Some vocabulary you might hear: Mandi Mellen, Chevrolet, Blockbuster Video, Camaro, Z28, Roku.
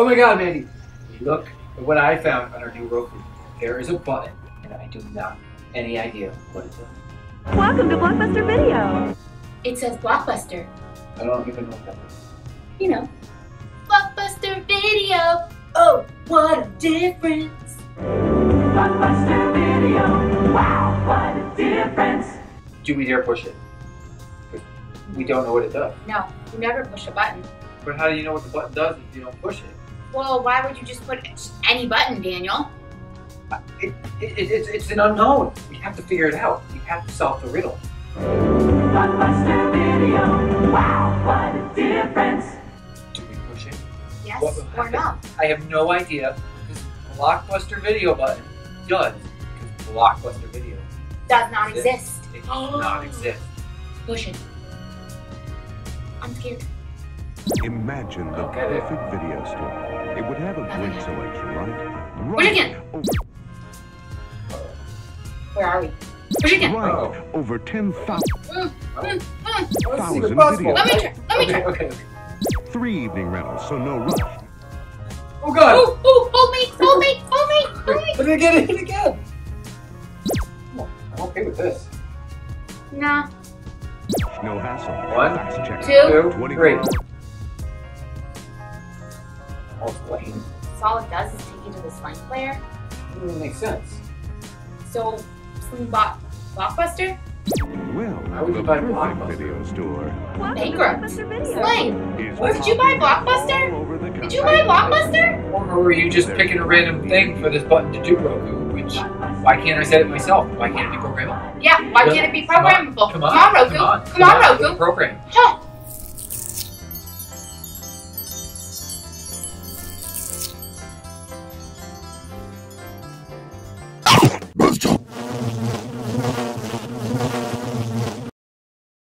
Oh my God, Mandy! Look at what I found on our new Roku. There is a button, and I do not have any idea what it does. Welcome to Blockbuster Video! It says Blockbuster. I don't even know what that is. You know. Blockbuster Video! Oh, what a difference! Blockbuster Video! Wow, what a difference! Do we dare push it? We don't know what it does. No, you never push a button. But how do you know what the button does if you don't push it? Well, why would you just put any button, Daniel? It's an unknown. We have to figure it out. We have to solve the riddle. Blockbuster Video. Wow, what a difference! Do we push it? Yes or no? I have no idea what this Blockbuster Video button does, because Blockbuster Video does not exist. It does not exist. Push it. I'm scared. Imagine the perfect video store. It would have a great selection, right? Push again! Where are we? Push again! Right. Over 10,000 videos. Let me try. Okay. 3 evening rentals, so no rush. Oh God! Oh, hold me! Put it again, I'm okay with this. Nah. No hassle. 1, 2, 3. So all it does is take you to the slang player. It makes sense. So, Blockbuster? Well, I would buy Blockbuster Video store. Bankrupt. Slang. Did you buy Blockbuster? Or were you just picking a random thing for this button to do, Roku? Which, why can't I set it myself? Why can't it be programmable? Yeah, why can't it be programmable? Come on, Roku. Program. Huh.